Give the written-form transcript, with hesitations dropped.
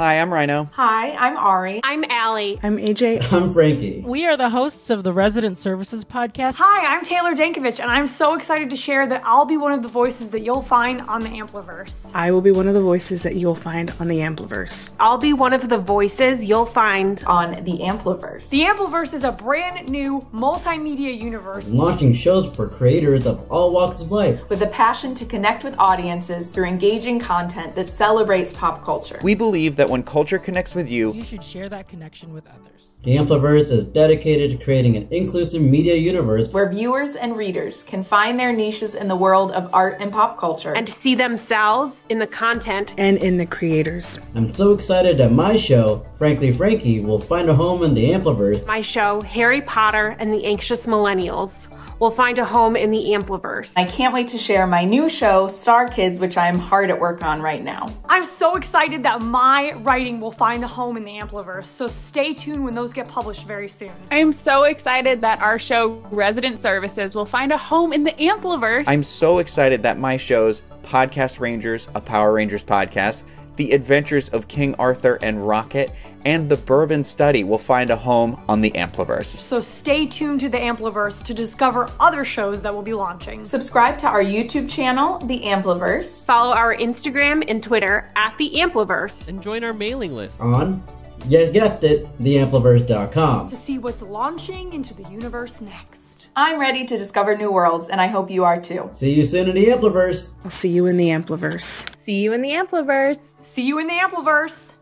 Hi, I'm Rhino. Hi, I'm Ari. I'm Allie. I'm AJ. I'm Frankie. We are the hosts of the Resident Services Podcast. Hi, I'm Taylor Dankovich, and I'm so excited to share that I'll be one of the voices that you'll find on the Ampliverse. I will be one of the voices that you'll find on the Ampliverse. I'll be one of the voices you'll find on the Ampliverse. The Ampliverse is a brand new multimedia universe. Launching shows for creators of all walks of life. With a passion to connect with audiences through engaging content that celebrates pop culture. We believe that when culture connects with you, you should share that connection with others. The Ampliverse is dedicated to creating an inclusive media universe where viewers and readers can find their niches in the world of art and pop culture and to see themselves in the content and in the creators. I'm so excited that my show, Frankly Frankie, will find a home in the Ampliverse. My show, Harry Potter and the Anxious Millennials, will find a home in the Ampliverse. I can't wait to share my new show, Star Kids, which I am hard at work on right now. I'm so excited that my writing will find a home in the Ampliverse, so stay tuned when those get published very soon. I am so excited that our show, Resident Services, will find a home in the Ampliverse. I'm so excited that my shows, Podcast Rangers, a Power Rangers podcast, The Adventures of King Arthur and Rocket, and The Bourbon Study will find a home on the Ampliverse. So stay tuned to the Ampliverse to discover other shows that will be launching. Subscribe to our YouTube channel, The Ampliverse. Follow our Instagram and Twitter at The Ampliverse. And join our mailing list on, you guessed it, theampliverse.com. to see what's launching into the universe next. I'm ready to discover new worlds, and I hope you are too. See you soon in the Ampliverse. I'll see you in the Ampliverse. See you in the Ampliverse. See you in the Ampliverse.